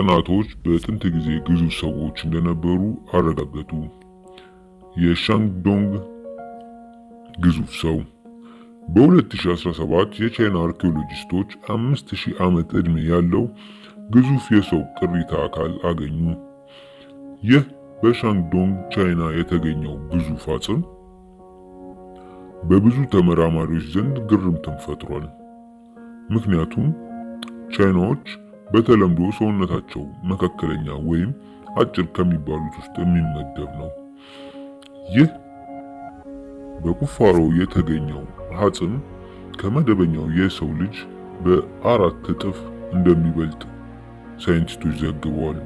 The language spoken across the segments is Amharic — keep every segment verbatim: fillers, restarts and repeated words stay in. ጥናቶች በጥንት ጊዜ ግዙ ሰዎች እንደነበሩ አረጋገጡ። የሻንግዶንግ ግዙፍ ሰው በ2017 የቻይና አርኪኦሎጂስቶች አምስት ሺህ ዓመት ዕድሜ ያለው ግዙፍ የሰው ቅሪተ አካል አገኙ። ይህ በሻንግዶንግ ቻይና የተገኘው ግዙፍ አጽም በብዙ ተመራማሪዎች ዘንድ ግርምትን ፈጥሯል። ምክንያቱም ቻይናዎች በተለምዶ ሰውነታቸው መካከለኛ ወይም አጭር ከሚባሉት ውስጥ የሚመደብ ነው። ይህ በቁፋሮ የተገኘው አጽም ከመደበኛው የሰው ልጅ በአራት እጥፍ እንደሚበልጥ ሳይንቲስቶች ዘግበዋል።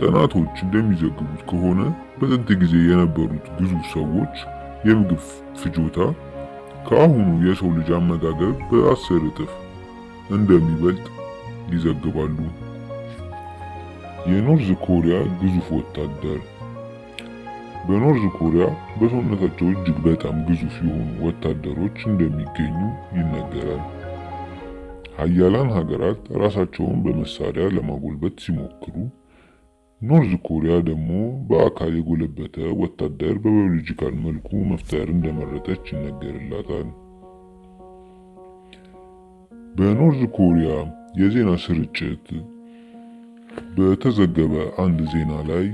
ጥናቶች እንደሚዘግቡት ከሆነ በጥንት ጊዜ የነበሩት ግዙፍ ሰዎች የምግብ ፍጆታ ከአሁኑ የሰው ልጅ አመጋገብ በአስር እጥፍ እንደሚበልጥ ይዘግባሉ። የኖርዝ ኮሪያ ግዙፍ ወታደር በኖርዝ ኮሪያ በሰውነታቸው እጅግ በጣም ግዙፍ የሆኑ ወታደሮች እንደሚገኙ ይነገራል። ኃያላን ሀገራት ራሳቸውን በመሳሪያ ለማጎልበት ሲሞክሩ ኖርዝ ኮሪያ ደግሞ በአካል የጎለበተ ወታደር በባዮሎጂካል መልኩ መፍጠር እንደመረጠች ይነገርላታል። በኖርዝ ኮሪያ የዜና ስርጭት በተዘገበ አንድ ዜና ላይ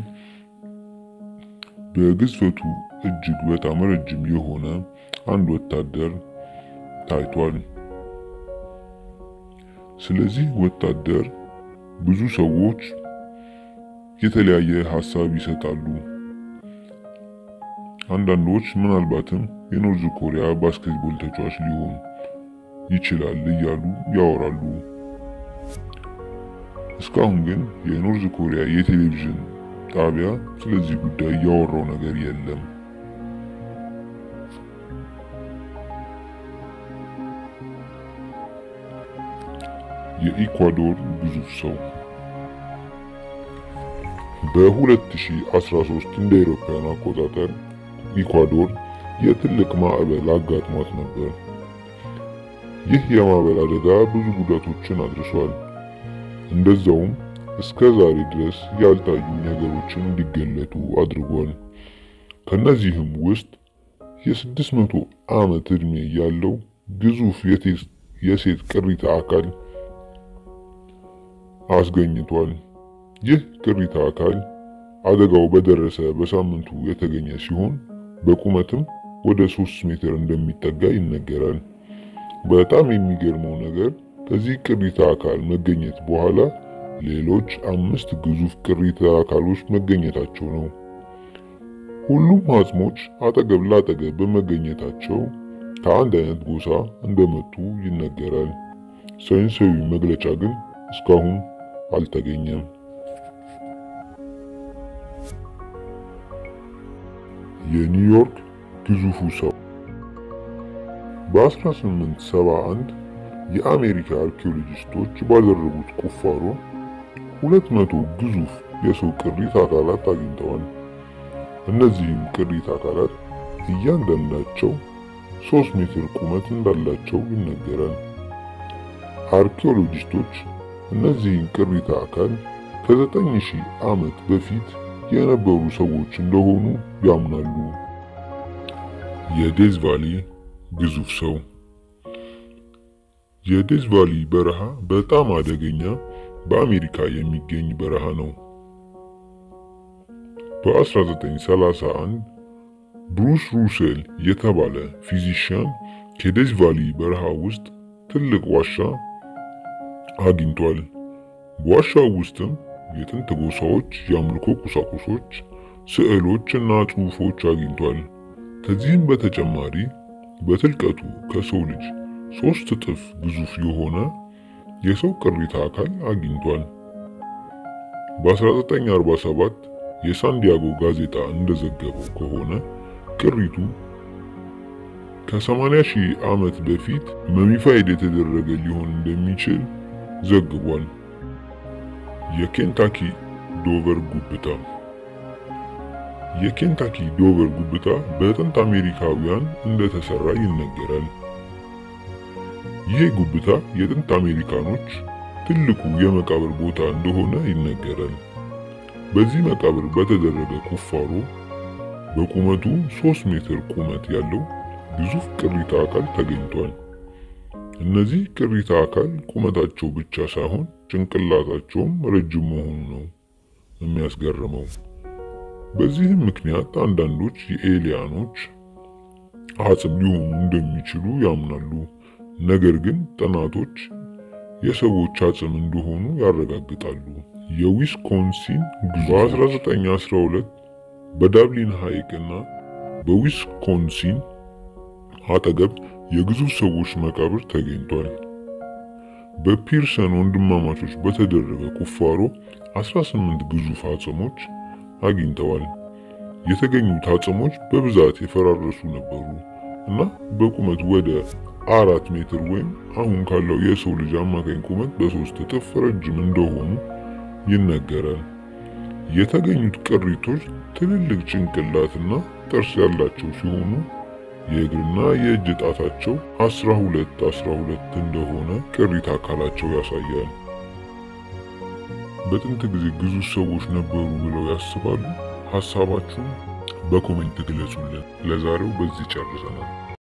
በግዝፈቱ እጅግ በጣም ረጅም የሆነ አንድ ወታደር ታይቷል። ስለዚህ ወታደር ብዙ ሰዎች የተለያየ ሐሳብ ይሰጣሉ። አንዳንዶች ምናልባትም የኖርዝ ኮሪያ ባስኬትቦል ተጫዋች ሊሆን ይችላል እያሉ ያወራሉ። እስካሁን ግን የኖርዝ ኮሪያ የቴሌቪዥን ጣቢያ ስለዚህ ጉዳይ ያወራው ነገር የለም። የኢኳዶር ግዙፍ ሰው በ2013 እንደ አውሮፓውያን አቆጣጠር ኢኳዶር የትልቅ ማዕበል አጋጥሟት ነበር። ይህ የማዕበል አደጋ ብዙ ጉዳቶችን አድርሷል። እንደዛውም እስከ ዛሬ ድረስ ያልታዩ ነገሮችን እንዲገለጡ አድርጓል። ከነዚህም ውስጥ የ600 ዓመት ዕድሜ ያለው ግዙፍ የሴት ቅሪተ አካል አስገኝቷል። ይህ ቅሪተ አካል አደጋው በደረሰ በሳምንቱ የተገኘ ሲሆን በቁመትም ወደ ሶስት ሜትር እንደሚጠጋ ይነገራል። በጣም የሚገርመው ነገር ከዚህ ቅሪተ አካል መገኘት በኋላ ሌሎች አምስት ግዙፍ ቅሪተ አካሎች መገኘታቸው ነው። ሁሉም አጽሞች አጠገብ ላጠገብ በመገኘታቸው ከአንድ አይነት ጎሳ እንደመጡ ይነገራል። ሳይንሳዊ መግለጫ ግን እስካሁን አልተገኘም። የኒውዮርክ ግዙፉ ሰው በ1871 የአሜሪካ አርኪኦሎጂስቶች ባደረጉት ቁፋሮ ሁለት መቶ ግዙፍ የሰው ቅሪተ አካላት አግኝተዋል። እነዚህም ቅሪተ አካላት እያንዳንዳቸው ሶስት ሜትር ቁመት እንዳላቸው ይነገራል። አርኪኦሎጂስቶች እነዚህን ቅሪተ አካል ከ9000 ዓመት በፊት የነበሩ ሰዎች እንደሆኑ ያምናሉ። የዴዝ ቫሊ ግዙፍ ሰው የዴዝ ቫሊ በረሃ በጣም አደገኛ በአሜሪካ የሚገኝ በረሃ ነው። በ1931 ብሩስ ሩሴል የተባለ ፊዚሺያን ከዴዝ ቫሊ በረሃ ውስጥ ትልቅ ዋሻ አግኝቷል። በዋሻው ውስጥም የጥንት ጎሳዎች የአምልኮ ቁሳቁሶች፣ ስዕሎች እና ጽሑፎች አግኝቷል። ከዚህም በተጨማሪ በትልቀቱ ከሰው ልጅ ሶስት እጥፍ ግዙፍ የሆነ የሰው ቅሪተ አካል አግኝቷል። በ1947 የሳንዲያጎ ጋዜጣ እንደዘገበው ከሆነ ቅሪቱ ከ80ሺህ ዓመት በፊት መሚፋይድ የተደረገ ሊሆን እንደሚችል ዘግቧል። የኬንታኪ ዶቨር ጉብታ የኬንታኪ ዶቨር ጉብታ በጥንት አሜሪካውያን እንደተሰራ ይነገራል። ይህ ጉብታ የጥንት አሜሪካኖች ትልቁ የመቃብር ቦታ እንደሆነ ይነገራል። በዚህ መቃብር በተደረገ ቁፋሮ በቁመቱ ሶስት ሜትር ቁመት ያለው ግዙፍ ቅሪተ አካል ተገኝቷል። እነዚህ ቅሪተ አካል ቁመታቸው ብቻ ሳይሆን ጭንቅላታቸውም ረጅም መሆኑ ነው የሚያስገርመው። በዚህም ምክንያት አንዳንዶች የኤሊያኖች አጽም ሊሆኑ እንደሚችሉ ያምናሉ። ነገር ግን ጥናቶች የሰዎች አጽም እንደሆኑ ያረጋግጣሉ። የዊስኮንሲን ግዛት በአስራ ዘጠኝ አስራ ሁለት በዳብሊን ሃይቅና በዊስኮንሲን አጠገብ የግዙፍ ሰዎች መቃብር ተገኝቷል። በፒርሰን ወንድማማቾች በተደረገ ቁፋሮ አስራ ስምንት ግዙፍ አጽሞች አግኝተዋል። የተገኙት አጽሞች በብዛት የፈራረሱ ነበሩ እና በቁመት ወደ አራት ሜትር ወይም አሁን ካለው የሰው ልጅ አማካኝ ቁመት በሶስት እጥፍ ረጅም እንደሆኑ ይነገራል። የተገኙት ቅሪቶች ትልልቅ ጭንቅላትና ጥርስ ያላቸው ሲሆኑ የእግርና የእጅ ጣታቸው አስራ ሁለት አስራ ሁለት እንደሆነ ቅሪተ አካላቸው ያሳያል። በጥንት ጊዜ ግዙፍ ሰዎች ነበሩ ብለው ያስባሉ? ሐሳባችሁን በኮሜንት ግለጹልን። ለዛሬው በዚህ ጨርሰናል።